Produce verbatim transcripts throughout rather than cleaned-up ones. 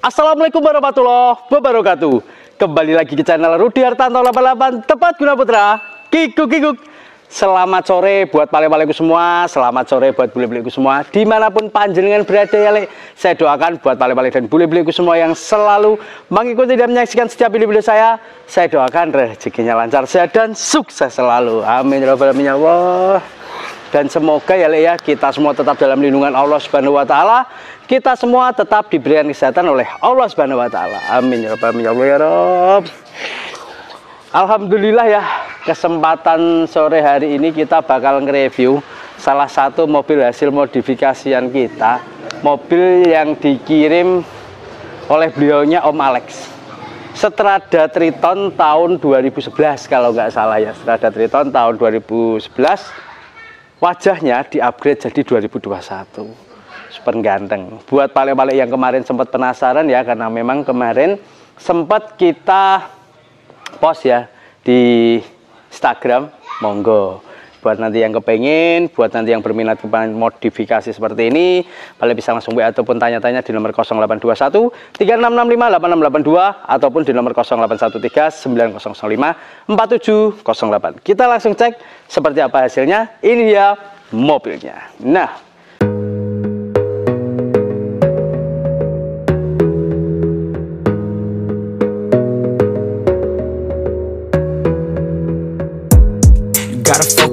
Assalamualaikum warahmatullahi wabarakatuh. Kembali lagi ke channel Rudi Hartanto delapan delapan Tepat Guna Putra. Kikuk-kikuk. Selamat sore buat pale-paleku semua. Selamat sore buat bule-buleku semua. Dimanapun panjenengan berada ya Lek. Saya doakan buat pale-pale dan bule-buleku semua yang selalu mengikuti dan menyaksikan setiap video-video saya. Saya doakan rezekinya lancar, sehat dan sukses selalu. Amin ya rabbal alamin ya Allah. Dan semoga ya Lek ya, kita semua tetap dalam lindungan Allah Subhanahu wa taala. Kita semua tetap diberikan kesehatan oleh Allah Subhanahu wa taala. Amin ya rabbal alamin ya Allah ya Rabb. Alhamdulillah ya. Kesempatan sore hari ini kita bakal nge-review salah satu mobil hasil modifikasian kita, mobil yang dikirim oleh beliaunya Om Alex. Strada Triton tahun dua ribu sebelas kalau nggak salah ya, Strada Triton tahun dua ribu sebelas. Wajahnya di-upgrade jadi dua ribu dua puluh satu. Super ganteng. Buat pale-pale yang kemarin sempat penasaran ya, karena memang kemarin sempat kita post ya di Instagram, monggo buat nanti yang kepengen, buat nanti yang berminat modifikasi seperti ini, paling bisa langsung W A ataupun tanya-tanya di nomor nol delapan dua satu tiga enam enam lima delapan enam delapan dua ataupun di nomor nol delapan satu tiga sembilan nol nol lima empat tujuh nol delapan. Kita langsung cek seperti apa hasilnya. Ini dia mobilnya. Nah,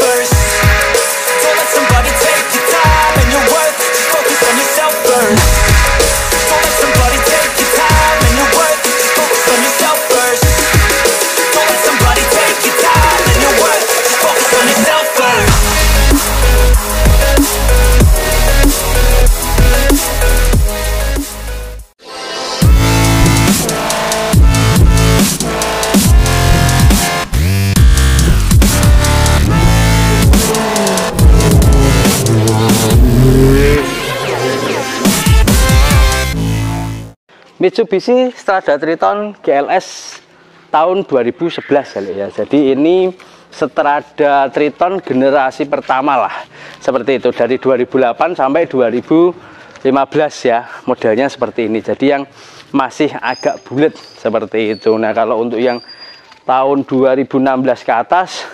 first. Don't let somebody take your time and your worth, just focus on yourself first. Mitsubishi Strada Triton G L S tahun dua ribu sebelas ya. Jadi ini Strada Triton generasi pertama lah. Seperti itu, dari dua ribu delapan sampai dua ribu lima belas ya. Modelnya seperti ini. Jadi yang masih agak bulat seperti itu. Nah, kalau untuk yang tahun dua ribu enam belas ke atas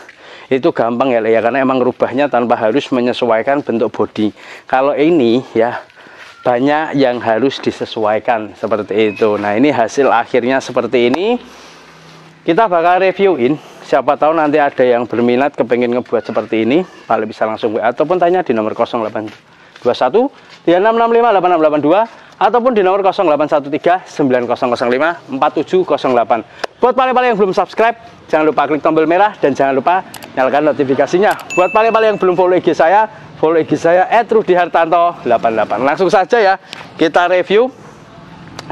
itu gampang ya, ya karena emang rubahnya tanpa harus menyesuaikan bentuk bodi. Kalau ini ya banyak yang harus disesuaikan seperti itu. Nah, ini hasil akhirnya seperti ini. Kita bakal reviewin. Siapa tahu nanti ada yang berminat kepengen ngebuat seperti ini, paling bisa langsung W A ataupun tanya di nomor nol delapan dua satu tiga enam enam lima delapan enam delapan dua ataupun di nomor nol delapan satu tiga sembilan nol nol lima empat tujuh nol delapan. Buat pale-pale yang belum subscribe, jangan lupa klik tombol merah dan jangan lupa nyalakan notifikasinya. Buat pale-pale yang belum follow I G saya, follow I G saya et rudi hartanto delapan delapan. Langsung saja ya, kita review.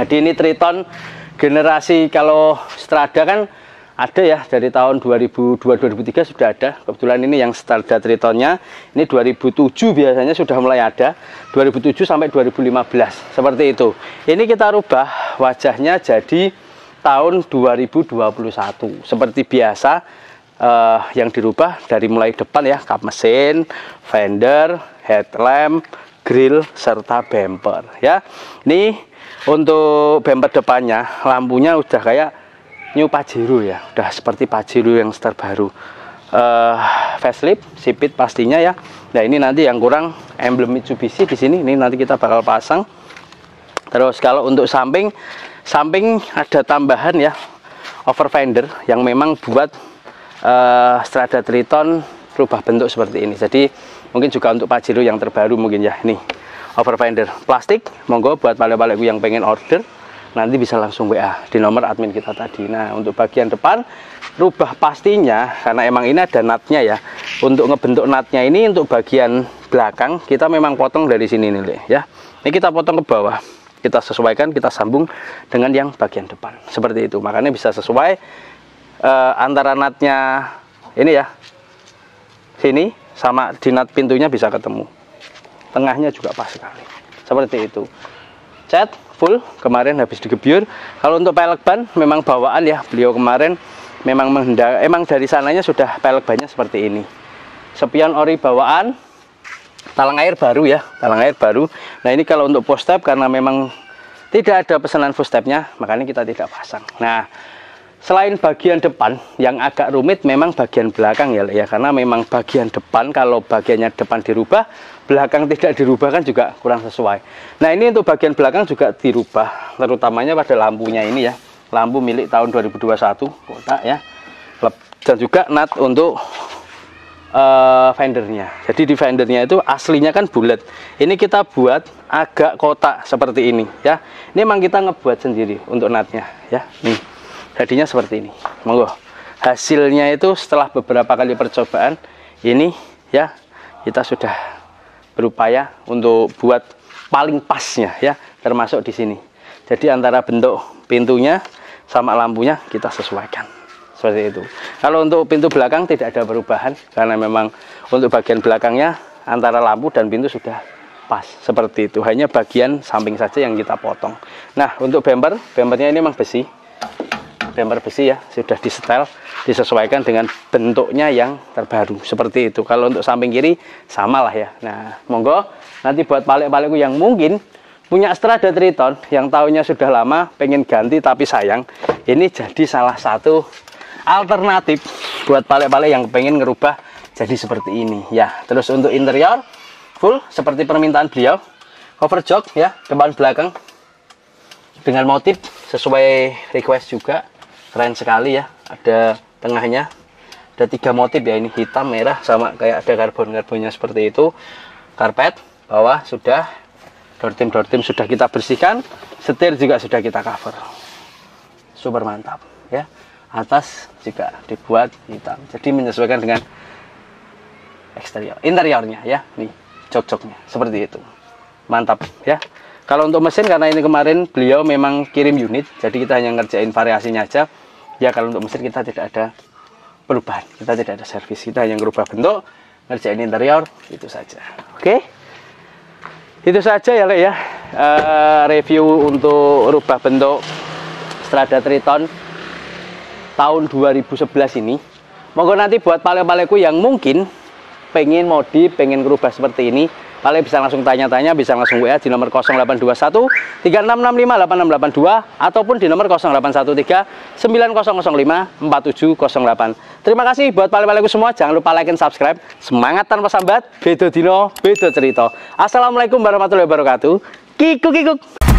Jadi ini Triton generasi, kalau Strada kan ada ya dari tahun dua ribu dua dua ribu tiga sudah ada. Kebetulan ini yang Strada Tritonnya ini dua ribu tujuh biasanya sudah mulai ada, dua ribu tujuh sampai dua ribu lima belas seperti itu. Ini kita rubah wajahnya jadi tahun dua ribu dua puluh satu seperti biasa. Uh, yang dirubah dari mulai depan ya, kap mesin, fender, headlamp, grill, serta bumper ya. Ini untuk bumper depannya lampunya udah kayak new Pajero ya, udah seperti Pajero yang terbaru, uh, facelift, sipit pastinya ya. Nah, ini nanti yang kurang emblem Mitsubishi di sini, ini nanti kita bakal pasang. Terus kalau untuk samping, samping ada tambahan ya over fender yang memang buat Uh, Strada Triton rubah bentuk seperti ini. Jadi mungkin juga untuk Pajero yang terbaru mungkin ya. Nih overfender plastik, monggo buat pale-paleku yang pengen order nanti bisa langsung W A di nomor admin kita tadi. Nah, untuk bagian depan rubah pastinya karena emang ini ada natnya ya. Untuk ngebentuk natnya ini untuk bagian belakang kita memang potong dari sini nih Le, ya. Ini kita potong ke bawah, kita sesuaikan, kita sambung dengan yang bagian depan seperti itu. Makanya bisa sesuai Uh, antara natnya ini ya sini sama dinat pintunya bisa ketemu, tengahnya juga pas sekali seperti itu. Cat full kemarin habis digebir. Kalau untuk pelek ban memang bawaan ya, beliau kemarin memang menghendak, emang dari sananya sudah pelek bannya seperti ini. Sepion ori bawaan, talang air baru ya, talang air baru. Nah ini kalau untuk post step karena memang tidak ada pesanan full stepnya, makanya kita tidak pasang. Nah, selain bagian depan yang agak rumit, memang bagian belakang ya, ya karena memang bagian depan kalau bagiannya depan dirubah, belakang tidak dirubah kan juga kurang sesuai. Nah ini untuk bagian belakang juga dirubah, terutamanya pada lampunya ini ya, lampu milik tahun dua ribu dua puluh satu kotak ya, dan juga nut untuk Uh, fendernya. Jadi di fendernya itu aslinya kan bulat, ini kita buat agak kotak seperti ini ya. Ini memang kita ngebuat sendiri untuk nutnya ya, nih jadinya seperti ini. Monggo hasilnya itu setelah beberapa kali percobaan ini ya, kita sudah berupaya untuk buat paling pasnya ya, termasuk di sini. Jadi antara bentuk pintunya sama lampunya kita sesuaikan seperti itu. Kalau untuk pintu belakang tidak ada perubahan karena memang untuk bagian belakangnya antara lampu dan pintu sudah pas seperti itu, hanya bagian samping saja yang kita potong. Nah untuk bumper, bumpernya ini memang besi, bumper besi ya, sudah disetel disesuaikan dengan bentuknya yang terbaru seperti itu. Kalau untuk samping kiri samalah ya. Nah monggo nanti buat balik-balikku yang mungkin punya Strada Triton yang tahunya sudah lama pengen ganti tapi sayang, ini jadi salah satu alternatif buat palek-palek yang pengen ngerubah jadi seperti ini ya. Terus untuk interior full seperti permintaan beliau, cover jok ya depan belakang dengan motif sesuai request juga, keren sekali ya. Ada tengahnya ada tiga motif ya, ini hitam merah sama kayak ada karbon-karbonnya seperti itu. Karpet bawah sudah, dortim-dortim sudah kita bersihkan, setir juga sudah kita cover, super mantap ya. Atas juga dibuat hitam, jadi menyesuaikan dengan eksterior interiornya ya, nih jok-joknya seperti itu, mantap ya. Kalau untuk mesin karena ini kemarin beliau memang kirim unit, jadi kita hanya ngerjain variasinya aja ya. Kalau untuk mesin kita tidak ada perubahan, kita tidak ada servis, kita hanya ngerubah bentuk, ngerjain interior, itu saja. Oke, itu saja ya Le ya, uh, review untuk rubah bentuk Strada Triton tahun dua ribu sebelas ini. Monggo nanti buat palek-palekku yang mungkin pengen modif, pengen berubah seperti ini, paling bisa langsung tanya-tanya, bisa langsung W A di nomor nol delapan dua satu tiga enam enam lima delapan enam delapan dua ataupun di nomor nol delapan satu tiga sembilan nol nol lima empat tujuh nol delapan. Terima kasih buat palek-palekku semua, jangan lupa like dan subscribe. Semangat tanpa sambat, bedo dino, bedo cerita. Assalamualaikum warahmatullahi wabarakatuh. Kikuk-kikuk.